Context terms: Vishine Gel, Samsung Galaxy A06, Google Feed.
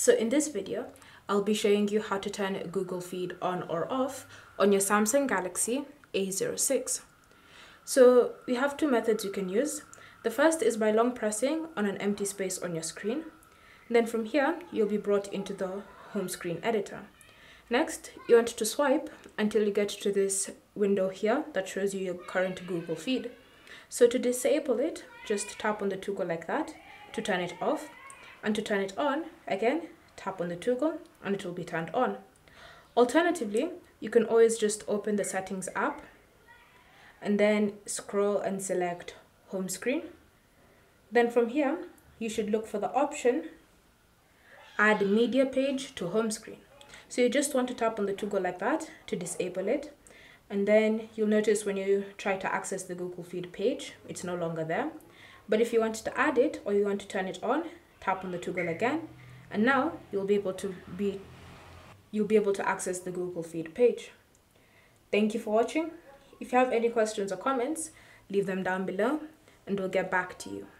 So in this video, I'll be showing you how to turn Google Feed on or off on your Samsung Galaxy A06. So we have two methods you can use. The first is by long pressing on an empty space on your screen. Then from here, you'll be brought into the home screen editor. Next, you want to swipe until you get to this window here that shows you your current Google Feed. So to disable it, just tap on the toggle like that to turn it off, and to turn it on, again, tap on the toggle and it will be turned on. Alternatively, you can always just open the Settings app and then scroll and select Home Screen. Then from here, you should look for the option Add Media Page to Home Screen. So you just want to tap on the toggle like that to disable it. And then you'll notice when you try to access the Google Feed page, it's no longer there. But if you want to add it or you want to turn it on, tap on the toggle again. And now you'll be able to access the Google Feed page. Thank you for watching. If you have any questions or comments, leave them down below and we'll get back to you.